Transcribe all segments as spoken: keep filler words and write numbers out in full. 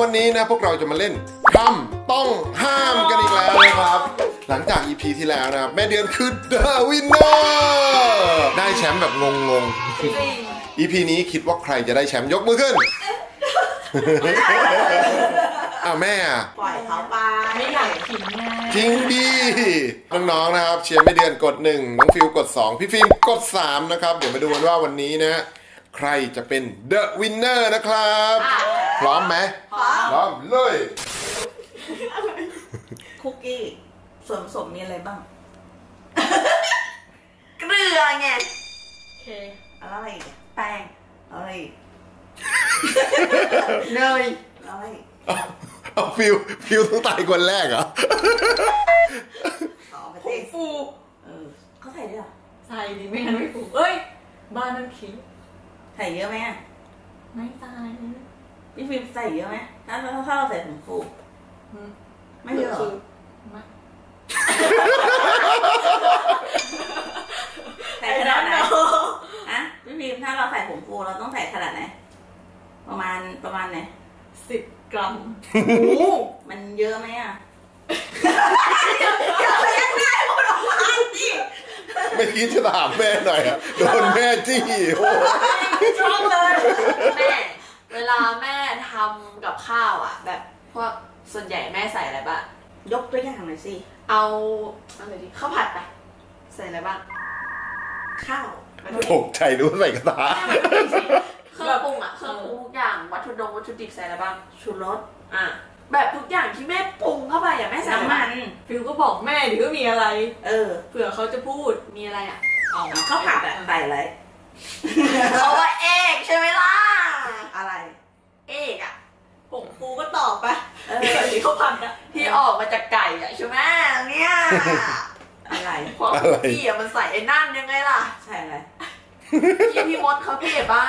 วันนี้นะพวกเราจะมาเล่นคำต้องห้ามกันอีกแล้วนะครับหลังจาก อี พี ที่แล้วนะครับแม่เดือนคือ The Winner ได้แชมป์แบบงงๆ อี พี นี้คิดว่าใครจะได้แชมป์ยกมือขึ้นอ้าวแม่ปล่อยเขาไปไม่อยากขิงไงจริงดิน้องๆนะครับเชียร์แม่เดือนกดหนึ่งน้องฟิวกดสองพี่ฟิล์มกดสามนะครับเดี๋ยวมาดูกันว่าวันนี้นะใครจะเป็น The Winner นะครับพร้อมไหมพร้อมเลยคุกกี้ส่วนผสมมีอะไรบ้างเกลือไงโอเคแล้วอะไรอีกแป้งอะไรอีกเนยอะไรเอาฟิวฟิวต้องตายคนแรกเหรอผมฟูเออเขาใส่ด้วยเหรอใส่ดิไม่งั้นไม่ฟูเอ้ยบ้านน้ำขิงใส่เยอะไหมไม่ตายพี่ฟิวใส่เยอะไหมถ้าถ้าเราใส่ผมฟูไม่เยอะใส่ขนาดไหนอ่ะพี่ฟิวถ้าเราใส่ผมฟูเราต้องใส่ขนาดไหนประมาณประมาณไหนสิบกรัมโอ้มันเยอะไหมอ่ะไม่คิดจะถามแม่หน่อยอะโดนแม่จี้โอ้ชอบเลยแม่เวลาแม่ทำกับข้าวอ่ะแบบพวกส่วนใหญ่แม่ใส่อะไรบ้างยกตัวอย่างหน่อยสิเอาเอาอะไรดีข้าวผัดไปใส่อะไรบ้างข้าวตกใจรู้ใส่กระทะเครื่องปรุงอ่ะเครื่องปรุงทุกอย่างวัตถุดิบวัตถุดิบใส่อะไรบ้างชูรสอ่ะแบบทุกอย่างที่แม่ปรุงเข้าไปอ่ะแม่ใส่มันฟิวก็บอกแม่หรือมีอะไรเออเผื่อเขาจะพูดมีอะไรอ่ะเอาข้าวผัดอ่ะใส่อะไรเขาว่าเอกใช่ไหมล่ะอะไรเอกอ่ะผงฟูก็ตอบไปเออหรือข้าวผัดอ่ะที่ออกมาจากไก่อ่ะใช่ไหมเนี่ยอะไรเพราะพี่อ่ะมันใส่ไอ้นั่นยังไงล่ะใส่อะไรที่พี่มดเขาเก็บบ้า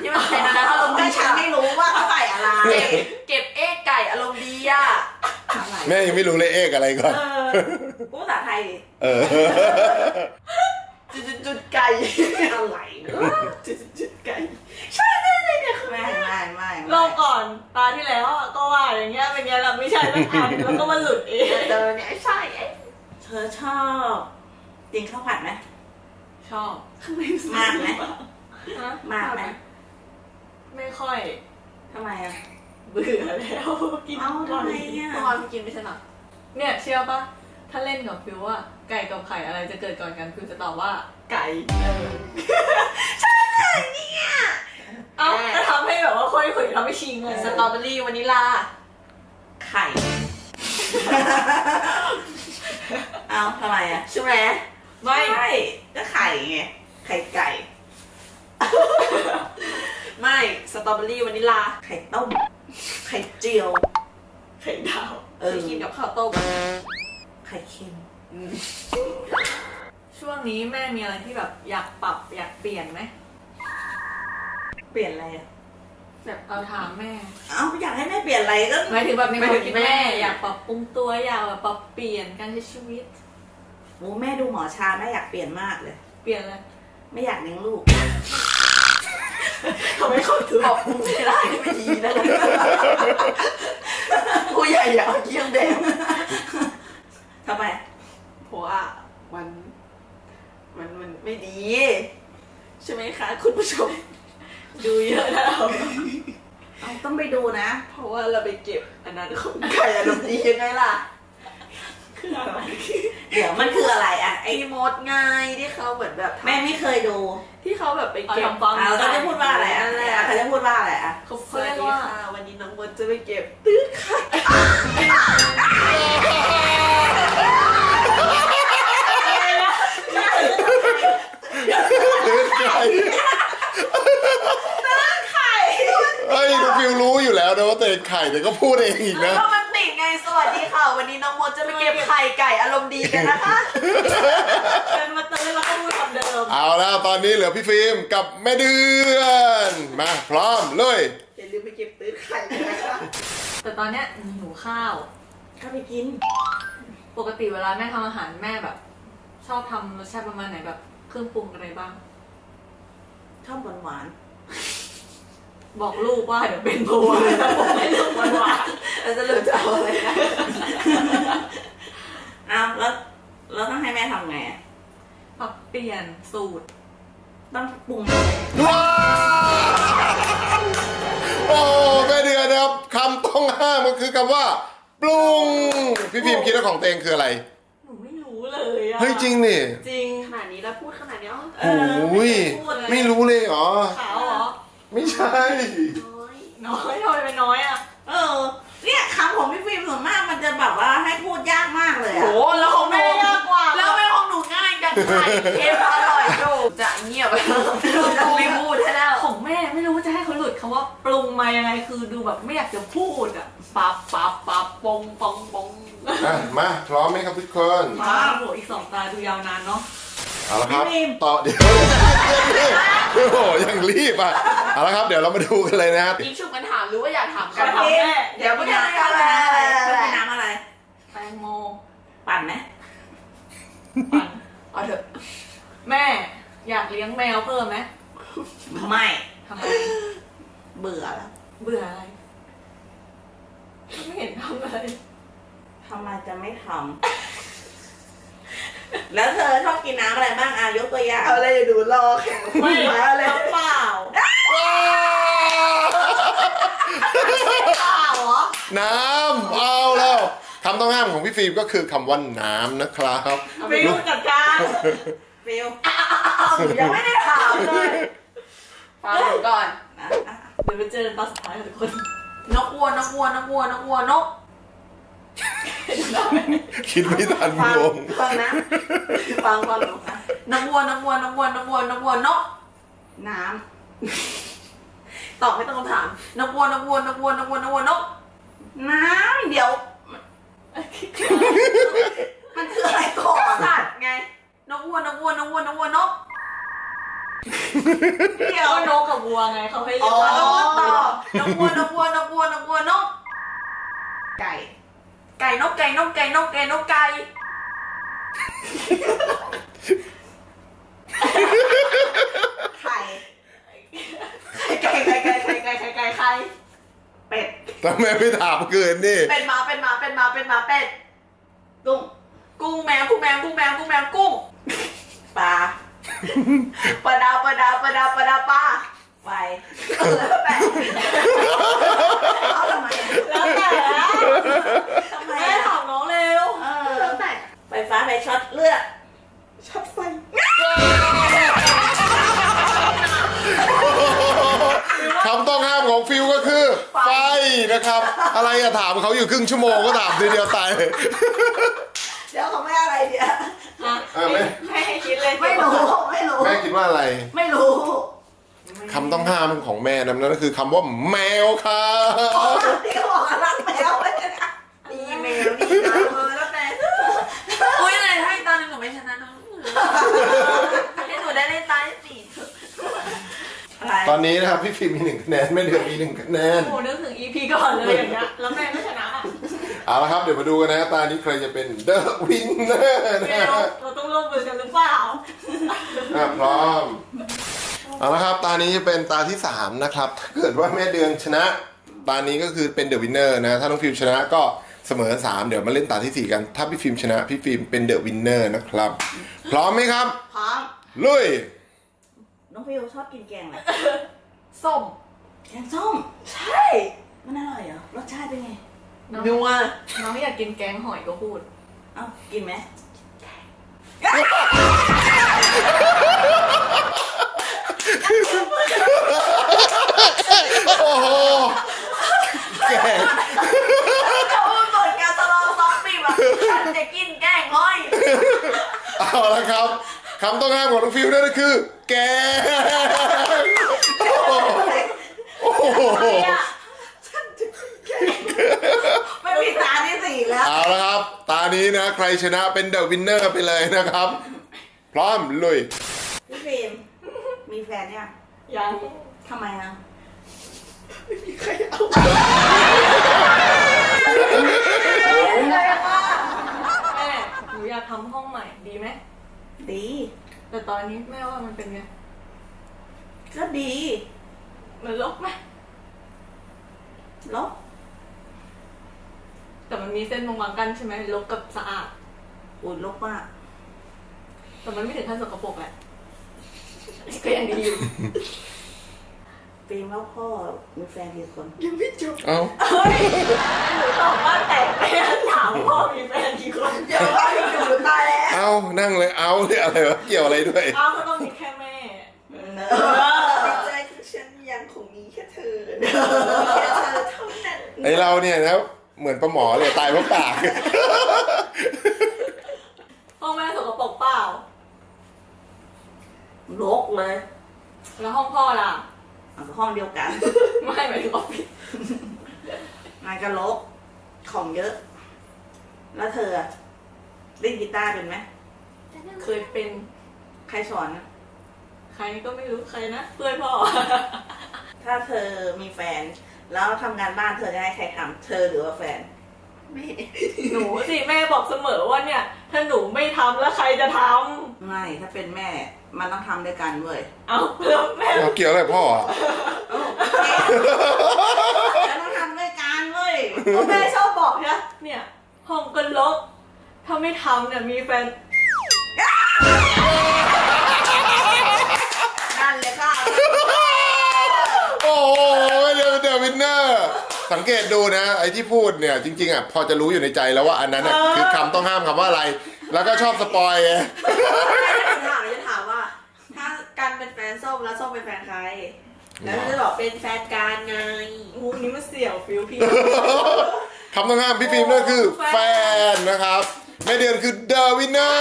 ที่มันใส่นะอารมณ์ดีฉันไม่รู้ว่าเขาใส่อะไรเก็บเอกไก่อารมณ์ดีอ่ะแม่ยังไม่รู้เลยเอกอะไรก่อนภาษาไทยเออจุดจุดไก่อะไรเนอะจุดจุดไก่ใช่แน่เลยเนี่ยแม่ไม่ไม่เราก่อนตาที่แล้วก็ว่าอย่างเงี้ยเป็นไงเราไม่ใช่ไม่ทันแล้วก็มาหลุดเองเธอเนี่ยใช่เธอชอบกินข้าวผัดไหมชอบมากไหมมากไหมไม่ค่อยทำไมอ่ะเบื่อแล้วกินก่อนก่อนกินไม่สนุกเนี่ยเชียวปะถ้าเล่นกับฟิวว่าไก่กับไข่อะไรจะเกิดก่อนกันฟิวจะตอบว่าไก่ใช่เนี่ยเอาจะทำให้แบบว่าค่อยคุยทำให้ชิงเลยสตรอเบอรี่วานิลาไข่เอาทำไมอ่ะใช่ไหมไม่ก็ไข่ไงไข่ไก่ไม่สตรอเบอรี่วานิลาไข่ต้มไข่เจียวไข่ดาวเออกินกับข้าวต้มไข่เค็มช่วงนี้แม่มีอะไรที่แบบอยากปรับอยากเปลี่ยนไหมเปลี่ยนอะไรอะแบบเอาถามแม่เอ้าอยากให้แม่เปลี่ยนอะไรก็หมายถึงแบบในความคิดแม่อยากปรับปรุงตัวอยากแบบปรับเปลี่ยนการใช้ชีวิตโอ้แม่ดูหมอชาแม่อยากเปลี่ยนมากเลยเปลี่ยนเลยไม่อยากเลี้ยงลูกเขาไม่เข้าถือบอกกูไม่ได้ไม่ดีนะกูใหญ่อยากเอาเกี้ยงเด็กทำไมเพราะว่ามันมันมันไม่ดีใช่ไหมคะคุณผู้ชมดูเยอะแล้วต้องไปดูนะเพราะว่าเราไปเก็บอันนั้นของใครอารมณ์ดียังไงล่ะเดี๋ยวมันคืออะไรอ่ะไอ้มดไงที่เขาเหมือนแบบแม่ไม่เคยดูที่เขาแบบไปเก็บฟองเขาจะพูดว่าอะไรอะไรอ่ะเขาจะพูดว่าอะไรอ่ะเขาเรียกว่าวันนี้น้องมดจะไปเก็บตื้อค่ะตื้อไข่ตื้อไข่เฮ้ยคุณฟิวรู้อยู่แล้วนะว่าตื้อไข่แต่ก็พูดเองอีกนะสวัสดีค่ะวันนี้น้องมดจะไปเก็บไข่ไก่อารมณ์ดีกันนะคะเป็นมาเติมแล้วก็พูดคำเดิมเอาละตอนนี้เหลือพี่ฟิล์มกับแม่เดือนมาพร้อมเลยอย่าลืมไปเก็บตื้อไข่นะคะแต่ตอนเนี้ยหนูข้าวก็ไปกินปกติเวลาแม่ทำอาหารแม่แบบชอบทำรสชาติประมาณไหนแบบเครื่องปรุงอะไรบ้างชอบหวานหวาน บอกลูกว่าเดี๋ยวเป็นโบว์แล้วผมไม่เลือกวันวานแล้วจะเลือกจะเอาอะไรนะอ้าวแล้วแล้วต้องให้แม่ทำไงอ่ะแบบเปลี่ยนสูตรต้องปรุงว้าวโอ้แม่เดือนนะครับคำต้องห้ามก็คือคำว่าปรุงพี่พิมคิดว่าของตัวเองคืออะไรหนูไม่รู้เลยอ่ะเฮ้ยจริงนี่จริงขนาดนี้แล้วพูดขนาดนี้โอ้ยไม่รู้เลยเหรอขาวเหรอไม่ใช่น้อยน้อยไปน้อยอ่ะเออเนี่ยคำของพี่พิมส่วนมากมันจะแบบว่าให้พูดยากมากเลยโอ้แล้วของแม่ยากกว่าแล้วแม่ของหนูง่ายจังเลยเค็มอร่อยดูจะเงียบจะไม่พูดแล้วของแม่ไม่รู้จะให้เขาหลุดคำว่าปรุงมายังไงคือดูแบบไม่อยากจะพูดอ่ะปับปับปับปงปงปงมาพร้อมไหมครับทุกคนมาโหอีกสองตาดูยาวนานเนาะเอาละครับต่อเดี๋ยวโอ้โหยังรีบอ่ะเอาละครับเดี๋ยวเรามาดูกันเลยนะครับอีกชุดกันถามรู้ว่าอยากถามกันเดี๋ยวพี่น้ำอะไรพี่น้ำอะไรแตงโมปั่นไหมปั่นเอาเถอะแม่อยากเลี้ยงแมวเพิ่มไหมไม่ทำไมเบื่อแล้วเบื่ออะไรไม่เห็นทำอะไรทำไมจะไม่ทำแล้วเธอชอบกินน้ำอะไรบ้างอ่ะยกตัวอย่างเอาอะไรดูรอแข่งไม่เอาอะไรเปล่าน้ำเอาแล้วคำต้องห้ามของพี่ฟิล์มก็คือคำว่าน้ำนะครับฟิลจัดการฟิลยังไม่ได้ถามเลยฟังดูก่อนนะเดี๋ยวไปเจอตอนสุดท้ายทุกคนนกวัวนกวัวนกวัวนกวัวนกคิดไม่ทันงงฟังนะฟังก่อนนกวัวนกวัวนกวัวนกวัวนกวัวนกน้ำตอบให้ตรงคำถามนกวัวนกวัวนกวัวนกวัวนกวัวนกน้ำเดี๋ยวมันคืออะไรก่อนสัตว์ไงนกวัวนกวัวนกวัวนกวัวนกเดี๋ยวนกกับวัวไงเขาให้เรียกว่านกตอบนกวัวนกวัวนกวัวนกวัวนกไก่ไก่นกไก่นกไก่นกไก่นกไก่ไข่ไก่ไก่ไก่ไก่ไก่ไก่ไก่ไข่เป็ดทำไมไม่ถามเกินนี่เป็นหมาเป็นหมาเป็นหมาเป็นหมาเป็ดกุ้งกุ้งแมวกุ้งแมวกุ้งแมวกุ้งแมวกุ้งปลาปลาดาวปลาดาวปลาดาวปลาดาวปลาไปแล้วแต่แล้วแต่ทำไมไม่ถามน้องเร็วแล้วแต่ไฟฟ้าไฟช็อตเลือดช็อตไฟคำต้องห้ามของฟิวก็คือไฟนะครับอะไรอะถามเขาอยู่ครึ่งชั่วโมงก็ถามทีเดียวตายเดี๋ยวเขาไม่อะไรเดี๋ยวไม่ให้คิดเลยไม่รู้ไม่รู้แม่คิดว่าอะไรไม่รู้คำต้องห้ามของแม่นั่นก็คือคำว่าแมวครับที่เขาบอกรักแมวนี่แมวนี่นะเออแล้วแต่อุ้ยอะไรให้ตอนนึงหนูไม่ชนะน้องให้หนูได้ได้ตายสี่ตอนนี้นะครับพี่ฟิล์มมีหนึ่งคะแนนแม่เดือนมีหนึ่งคะแนนโอ้นึกถึง อี พี ก่อนเลยอย่างเงี้ยแล้วแม่ไม่ชนะอ่ะเอาละครับเดี๋ยวมาดูกันนะตานี้ใครจะเป็นเดอะวินเนอร์นะเราต้องร่วมมือกันหรือเปล่าพร้อมเอาละครับตานี้จะเป็นตาที่สามนะครับถ้าเกิดว่าแม่เดือนชนะตานี้ก็คือเป็นเดอะวินเนอร์นะถ้าน้องฟิล์มชนะก็เสมอสามเดี๋ยวมาเล่นตาที่สี่กันถ้าพี่ฟิล์มชนะพี่ฟิล์มเป็นเดอะวินเนอร์นะครับพร้อมไหมครับพร้อมลุยน้องฟิวชอบกินแกงอะไรส้มแกงส้มใช่มันอร่อยเหรอรสชาติเป็นไงนัวน้องอยากกินแกงหอยก็พูดเอ้ากินไหมโอ้โหแกงจะพูดเปิดการตลอดซ้อมปีแบบฉันจะกินแกงหอยเอาละครับคำต้องห้ามของน้องฟิวนั่นก็คือแกโอ้โหไม่มีตาที่สี่แล้วเอาละครับตานี้นะใครชนะเป็นเดอะวินเนอร์ไปเลยนะครับพร้อมลุยพี่ฟิล์มมีแฟนยังยังทำไมอ่ะไม่มีใครเอาแม่หนูอยากทำห้องใหม่ดีไหมดีแต่ตอนนี้แม่ว่ามันเป็นไงก็ดีมันลบไหม ลบแต่มันมีเส้นบางๆกันใช่ไหมลบกับสะอาดอุดลบมากแต่มันไม่ถึงขั้นสกปรกแหละก็ยังดีอยู่ปีนว่าพ่อมีแฟนกี่คนยังไม่จบเอ้าหนูตอบว่าแต่ไม่ถามพ่อมีแฟนกี่คนเดี๋ยวว่าหนูตายแล้วเอ้านั่งเลยเอ้าเนี่ยอะไรวะเกี่ยวอะไรด้วยเอ้าก็ต้องมีแค่แม่ใจคือฉันยังคงมีแค่เธอแค่เธอเท่านั้นไอเราเนี่ยนะเหมือนปลาหมอเลยตายเพราะปากห้องแม่สกปรกเปล่ารกเลยแล้วห้องพ่อล่ะห้องเดียวกันไม่หมายถึงออฟฟิศนายก็รกของเยอะแล้วเธอเล่นกีตาร์เป็นไหมเคยเป็นใครสอนนะใครก็ไม่รู้ใครนะเพื่อนพ่อถ้าเธอมีแฟนแล้วทำงานบ้านเธอจะให้ใครทำเธอหรือว่าแฟนแม่หนูสิแม่บอกเสมอว่าเนี่ยถ้าหนูไม่ทำแล้วใครจะทำไม่ถ้าเป็นแม่มันต้องทำด้วยกันเว้ยเอาแล้วแม่เกี่ยวอะไรพ่ออ่ะแล้วต้องทำด้วยกันเว้ยแม่ชอบบอกนะเนี่ยห้องก็รกถ้าไม่ทำเนี่ยมีแฟนนั่นเลยค่ะโอ้เดี๋ยวเดี๋ยววินเนอร์สังเกตดูนะไอ้ที่พูดเนี่ยจริงๆอ่ะพอจะรู้อยู่ในใจแล้วว่าอันนั้นคือคำต้องห้ามคำว่าอะไรแล้วก็ชอบสปอยเป็นแฟนส้มแล้วส้มเป็นแฟนใครแล้วจะบอกเป็นแฟนกันไงหูนี้มันเสี่ยวฟิวพี่คำต้องห้ามพี่ฟิล์มนั่นคือแฟนนะครับแม่เดือนคือ The Winner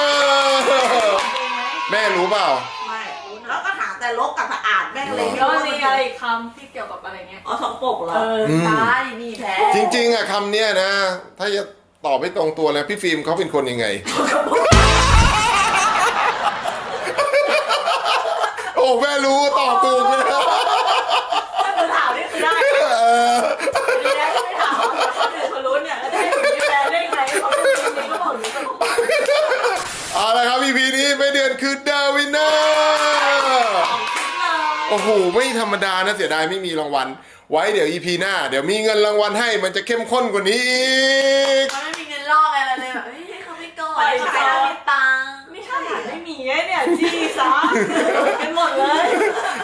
แม่รู้เปล่าไม่แล้วก็ถามแต่ลบกับสะอาดแม่เลยแล้วมีอะไรคำที่เกี่ยวกับอะไรเงี้ยอ๋อสองปกเหรอใช่นี่แท้จริงๆอ่ะคำเนี้ยนะถ้าจะตอบไม่ตรงตัวแล้วพี่ฟิล์มเขาเป็นคนยังไงโอ้แม่รู้ตอบถูกเลยถ้าเธอถามนี่คือได้ดีนะที่ไม่ถามคนอื่นเขารู้เนี่ยแล้วจะให้หนูมีแฟนได้ไงเขาเป็นจริงๆก็บอกหนูจะรู้เอาละครับ อี พี นี้แม่เดือนคือ The Winner โอ้โหไม่ธรรมดานะเสียดายไม่มีรางวัลไว้เดี๋ยว อี พี หน้าเดี๋ยวมีเงินรางวัลให้มันจะเข้มข้นกว่านี้อีกมันไม่มีเงินล่ออะไรเลยแบบให้เขาไม่โกรธให้เขาไม่ตังไม่ใช่ไม่มีเนี่ยจีซ่าเป็นหมดเลย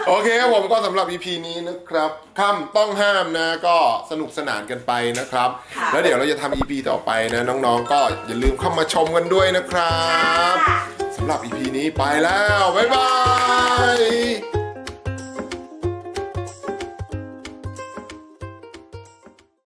โอเคครับผมก็สำหรับ อี พี นี้นะครับคำต้องห้ามนะก็สนุกสนานกันไปนะครับแล้วเดี๋ยวเราจะทำ อี พี ต่อไปนะน้องๆก็อย่าลืมเข้ามาชมกันด้วยนะครับสำหรับ อี พี นี้ไปแล้วบ๊ายบาย